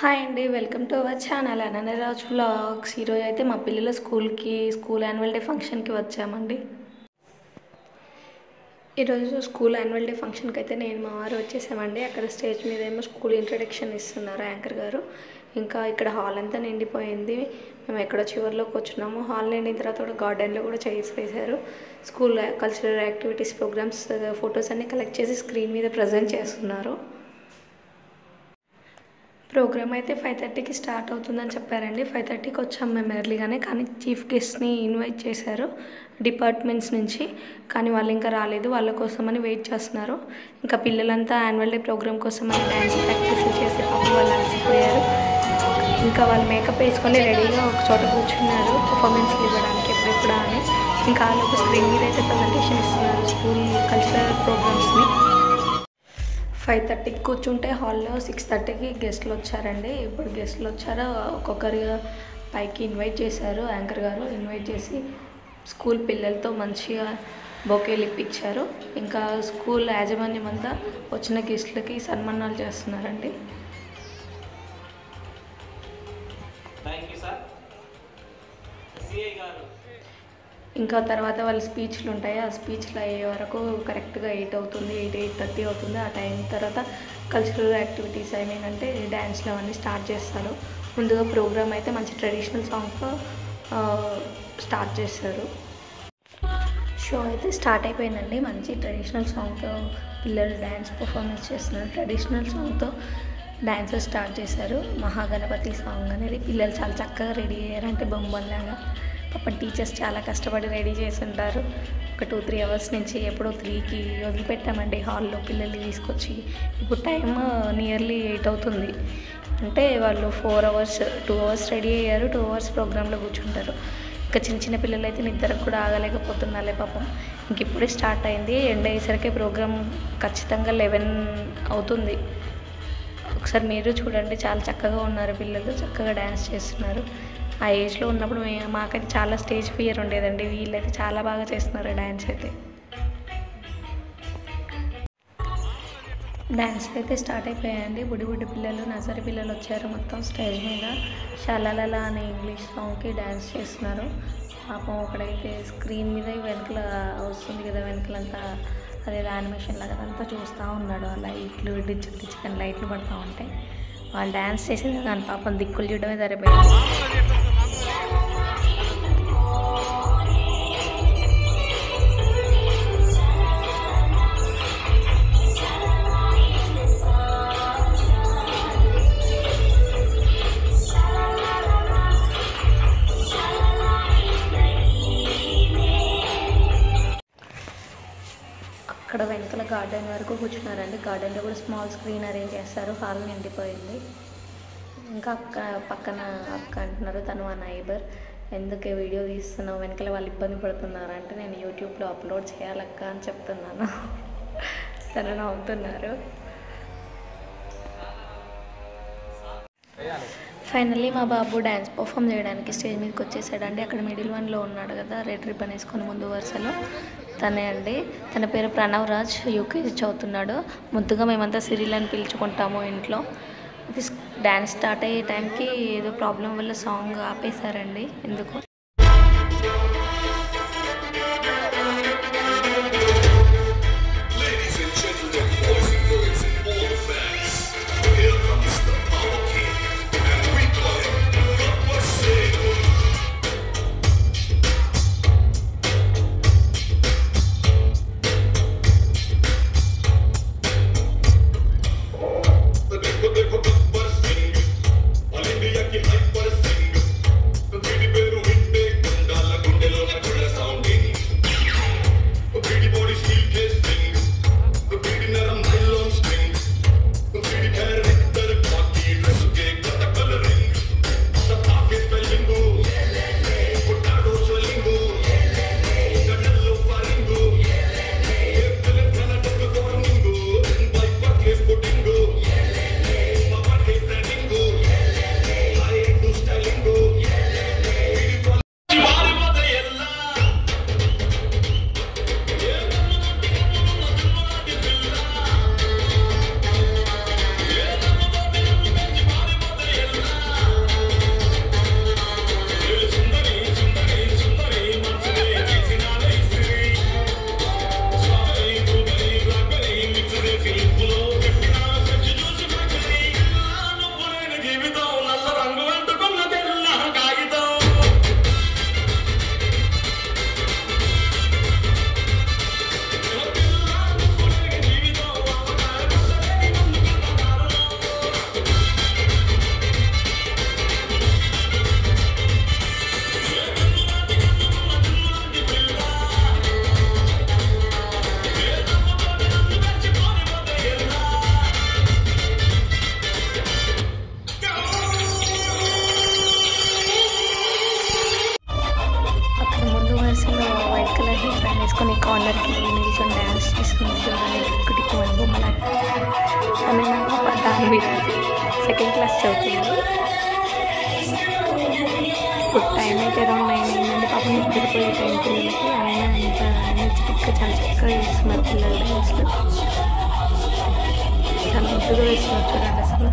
Hi అండి, welcome to our channel Ananyaraj vlogs. ఈరోజు అయితే మా పిల్లల స్కూల్ యాన్యువల్ డే ఫంక్షన్కి వచ్చామండి. ఈరోజు స్కూల్ యాన్యువల్ డే ఫంక్షన్కి అయితే నేను మా వారు వచ్చేసామండి. అక్కడ స్టేజ్ మీద ఏమో స్కూల్ ఇంట్రడక్షన్ ఇస్తున్నారు యాంకర్ గారు. ఇంకా ఇక్కడ హాల్ అంతా నిండిపోయింది. మేము ఎక్కడో చివరిలో కూర్చున్నాము. హాల్ నిండిన తర్వాత గార్డెన్లో కూడా చైర్స్ వేశారు. School cultural activities programmes photos అన్నీ కలెక్ట్ చేసి స్క్రీన్ మీద ప్రజెంట్ చేస్తున్నారు. ప్రోగ్రామ్ అయితే 5:30కి స్టార్ట్ అవుతుందని చెప్పారండి. 5:30కి వచ్చాము మేము ఎర్లీగానే, కానీ చీఫ్ గెస్ట్ని ఇన్వైట్ చేశారు డిపార్ట్మెంట్స్ నుంచి, కానీ వాళ్ళు ఇంకా రాలేదు. వాళ్ళ కోసమని వెయిట్ చేస్తున్నారు. ఇంకా పిల్లలంతా యాన్యువల్ డే ప్రోగ్రామ్ కోసమని డ్యాన్స్ ప్రాక్టీస్లు చేసే పాపం వాళ్ళు అలసిపోయారు. ఇంకా వాళ్ళు మేకప్ వేసుకొని రెడీగా ఒక చోట కూర్చున్నారు పర్ఫార్మెన్స్లు ఇవ్వడానికి ఎప్పుడెప్పుడా అని. ఇంకా వాళ్ళకు స్క్రీన్ మీద అయితే ప్రజెంటేషన్ ఇస్తున్నారు స్కూల్ కల్చరల్ ప్రోగ్రామ్స్ని. 5:30కి కూర్చుంటే హాల్లో 6:30కి గెస్ట్లు వచ్చారండి. ఇప్పుడు గెస్ట్లు వచ్చారో ఒక్కొక్కరిగా పైకి ఇన్వైట్ చేశారు యాంకర్ గారు. ఇన్వైట్ చేసి స్కూల్ పిల్లలతో మంచిగా బొకేలు ఇప్పించారు. ఇంకా స్కూల్ యాజమాన్యం అంతా వచ్చిన గెస్ట్లకి సన్మానాలు చేస్తున్నారండి. ఇంకా తర్వాత వాళ్ళ స్పీచ్లు ఉంటాయి. ఆ స్పీచ్లు అయ్యే వరకు కరెక్ట్గా 8 అవుతుంది 8:30 అవుతుంది. ఆ టైం తర్వాత కల్చరల్ యాక్టివిటీస్ అంటే డ్యాన్స్లు అవన్నీ స్టార్ట్ చేస్తారు. ముందుగా ప్రోగ్రామ్ అయితే మంచి ట్రెడిషనల్ సాంగ్తో స్టార్ట్ చేస్తారు. షో అయితే స్టార్ట్ అయిపోయిందండి. మంచి ట్రెడిషనల్ సాంగ్తో పిల్లలు డ్యాన్స్ పర్ఫార్మెన్స్ చేస్తున్నారు. ట్రెడిషనల్ సాంగ్తో డ్యాన్సెస్ స్టార్ట్ చేశారు. మహాగణపతి సాంగ్ అనేది పిల్లలు చాలా చక్కగా రెడీ అయ్యారంటే బొమ్మల్లాగా. పాప టీచర్స్ చాలా కష్టపడి రెడీ చేసి ఉంటారు. ఒక 2-3 అవర్స్ నుంచి ఎప్పుడో 3కి వదిలిపెట్టామండి హాల్లో పిల్లల్ని తీసుకొచ్చి. ఇప్పుడు టైం నియర్లీ 8 అవుతుంది. అంటే వాళ్ళు 4 అవర్స్ 2 అవర్స్ రెడీ అయ్యారు, 2 అవర్స్ ప్రోగ్రాంలో కూర్చుంటారు. ఇంకా చిన్న చిన్న పిల్లలు అయితే నిద్రకు కూడా ఆగలేకపోతున్నారే పాపం. ఇంక ఇప్పుడే స్టార్ట్ అయింది. ఎండ్ అయ్యేసరికి ప్రోగ్రాం ఖచ్చితంగా 11 అవుతుంది. ఒకసారి మీరు చూడండి, చాలా చక్కగా ఉన్నారు పిల్లలు, చక్కగా డ్యాన్స్ చేస్తున్నారు. ఆ ఏజ్లో ఉన్నప్పుడు మాకైతే చాలా స్టేజ్ ఫియర్ ఉండేదండి. వీళ్ళైతే చాలా బాగా చేస్తున్నారు డ్యాన్స్ అయితే. డ్యాన్స్లు అయితే స్టార్ట్ అయిపోయాయండి. బుడ్డి పిల్లలు, నర్సరీ పిల్లలు వచ్చారు మొత్తం స్టేజ్ మీద. షాలాలా అనే ఇంగ్లీష్ సాంగ్కి డ్యాన్స్ చేస్తున్నారు పాపం. ఒకడైతే స్క్రీన్ మీద వెనకల వస్తుంది కదా, వెనకలంతా అదేదో యానిమేషన్ లాగా అంతా చూస్తూ ఉన్నాడు. ఆ లైట్లు డిచ్చుకొని లైట్లు పడుతూ ఉంటాయి. వాళ్ళు డ్యాన్స్ చేసేది కానీ పాపం దిక్కులు చూడమే సరిపోయింది. అక్కడ వెనకాల గార్డెన్ వరకు కూర్చున్నారండి. గార్డెన్లో కూడా స్మాల్ స్క్రీన్ అరేంజ్ చేస్తారు. హాల్ నిండిపోయింది. ఇంకా అక్క పక్కన అక్క అంటున్నారు, తను మా నైబర్. ఎందుకే వీడియో తీస్తున్నావు, వెనకాల వాళ్ళు ఇబ్బంది పడుతున్నారు అంటే నేను యూట్యూబ్లో అప్లోడ్ చేయాలక్క అని చెప్తున్నాను. తను నవ్వుతున్నారు. ఫైనల్లీ మా బాబు డ్యాన్స్ పర్ఫామ్ చేయడానికి స్టేజ్ మీదకి వచ్చేసాడండి. అక్కడ మిడిల్ వన్లో ఉన్నాడు కదా, రెడ్ రిబ్బన్ వేసుకొని ముందు వరుసలో తనే అండి. తన పేరు ప్రణవ్ రాజ్, యూకేజీ చదువుతున్నాడు. ముద్దుగా మేమంతా సిరిల్ అని పిలుచుకుంటాము ఇంట్లో. అది డ్యాన్స్ స్టార్ట్ అయ్యే టైంకి ఏదో ప్రాబ్లం వల్ల సాంగ్ ఆపేశారండి. ఎందుకు But sing, I'll be a kid, but sing, the baby better win. 9 class choutundi good time aithe around 9 ayindi paapam nidripoye time ki ayana anta nechikka chalchikka ismat pillalu aslu tanu idru ismat chudandi aslu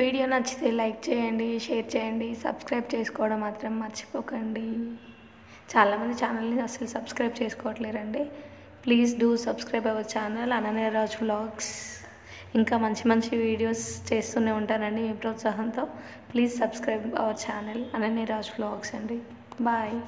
video नచ్చితే like చేయండి share చేయండి subscribe చేసుకోవడం మాత్రం మర్చిపోకండి చాలా మంది channel ని అసలు సబ్స్క్రైబ్ చేసుకోవట్లేరండి please do subscribe our channel Ananyaraj vlogs ఇంకా మంచి మంచి వీడియోస్ చేస్తూనే ఉంటానండి మీ ప్రోత్సాహంతో please subscribe our channel Ananyaraj vlogs అండి బాయ్